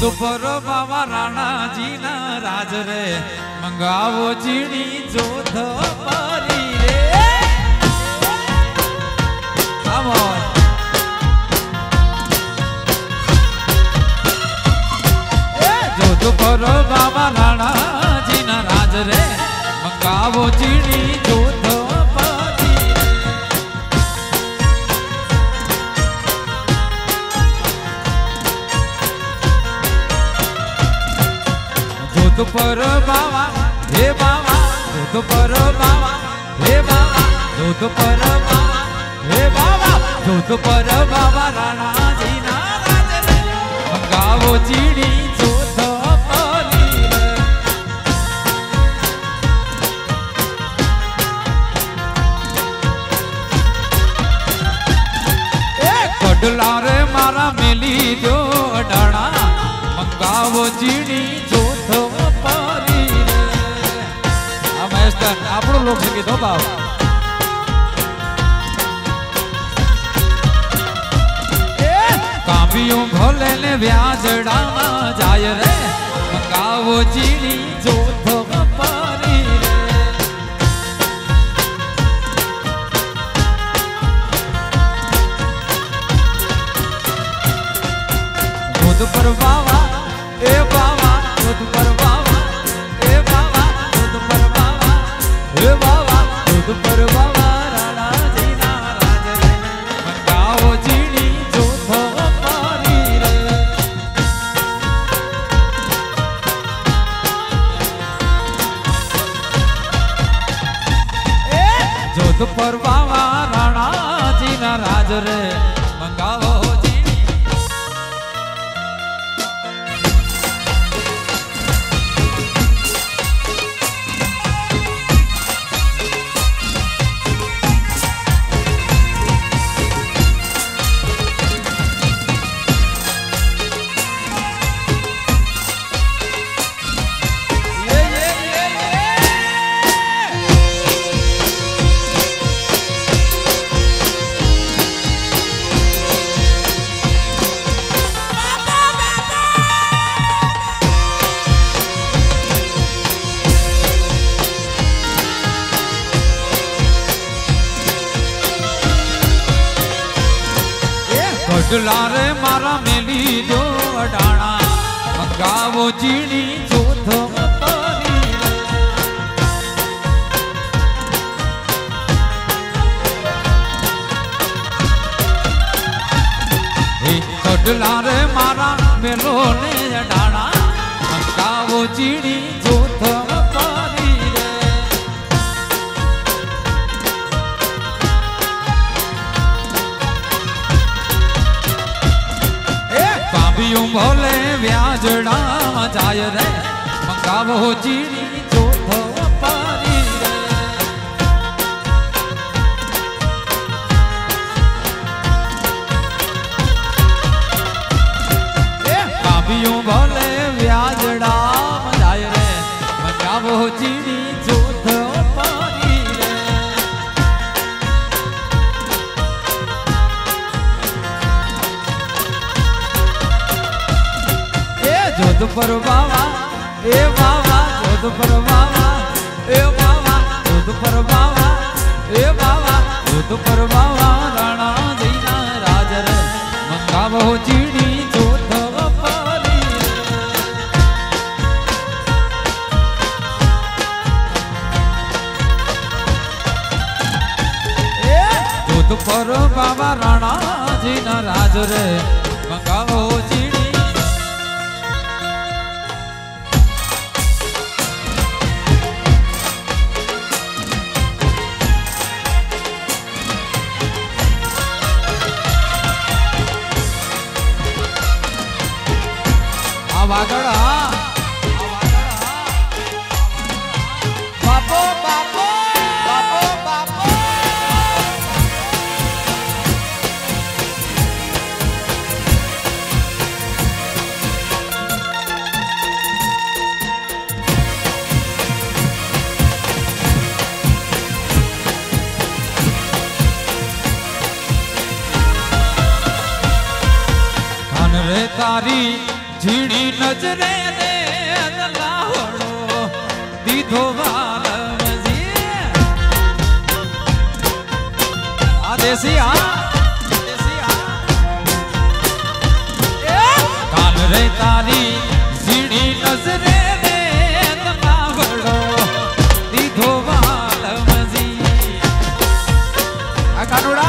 जोधपुर बाबा राणा जी ना राज रे मंगावो जीनी जोधपारी रे। जोधपुर बाबा राणा जी ना राज रे मंगावो जीनी जोधपुर बाबा हे बाबा। जोधपुर बाबा हे बाबा। जोधपुर बाबा हे बाबा। जोधपुर बाबा राणा जी ना राज रे मंगावो जीनी जोधपारी रे। ए गडला रे मारा मेली दो डाणा मंगावो जीनी जोधपारी। આપણું લોક સંગીત હો બાવ। કાવ્યું ભલે ને વ્યાજડામાં જાય રે મંગાવો જીની જોધપારી રે। જોધપર બાવા એ બાવા। જોધપર બાવા એ બાવા। જોધપર हे बाबा। जोधपुर बाबा राणा जी ना राज रे मंगावो जीनी जोधपारी रे। जोधपुर बाबा राणा जी ना राज रे मंगावो લારે મારા મેલી દો અડાણા મંગાવો જીની જોધપારી રે। હે કડલારે મારા મેલો ને અડાણા મંગાવો જીની જોધપારી રે। भोले व्याजड़ा जाय रे मंगावो जीनी जोधपारी रे। काव्यू भोले व्याजड़ा जाय रे मंगावो जीनी जोधपारी रे। जोधपुर बाबा ए बाबा। जोधपुर बाबा ए बाबा। जोधपुर बाबा ए बाबा। जोधपुर बाबा राणा जी ना राज रे मंगावो जीनी जोधपारी रे। जोधपुर बाबा राणा जी ना राज रे मंगावो जीनी। झीड़ी नजरे रे लाहड़ो दीधो वाल जी आ देसी आ कान रे तारी झीड़ी नजरे रे लाहड़ो दीधो वाल जी आ कानूड़ा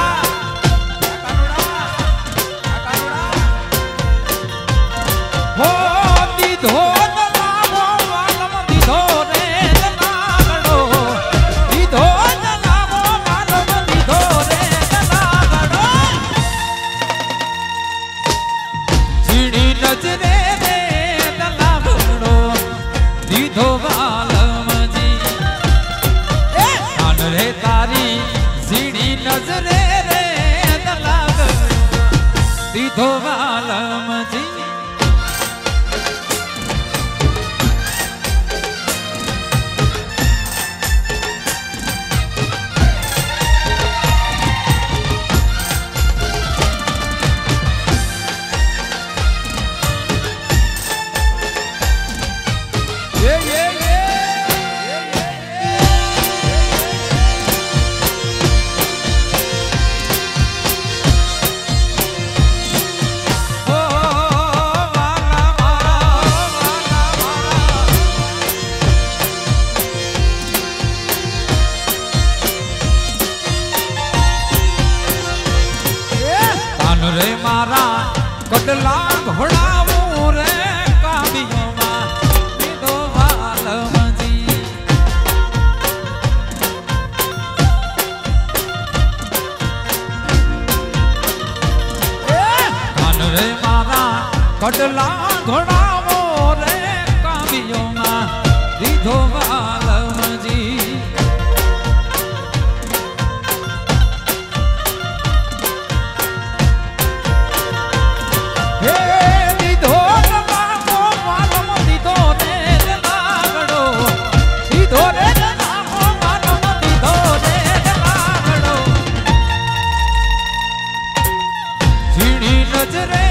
कटला घोड़ा रे काबियों दो वाल मजी कान रे मारा कटला घोड़ा रे काबियों दीधो वाल मजी नजरे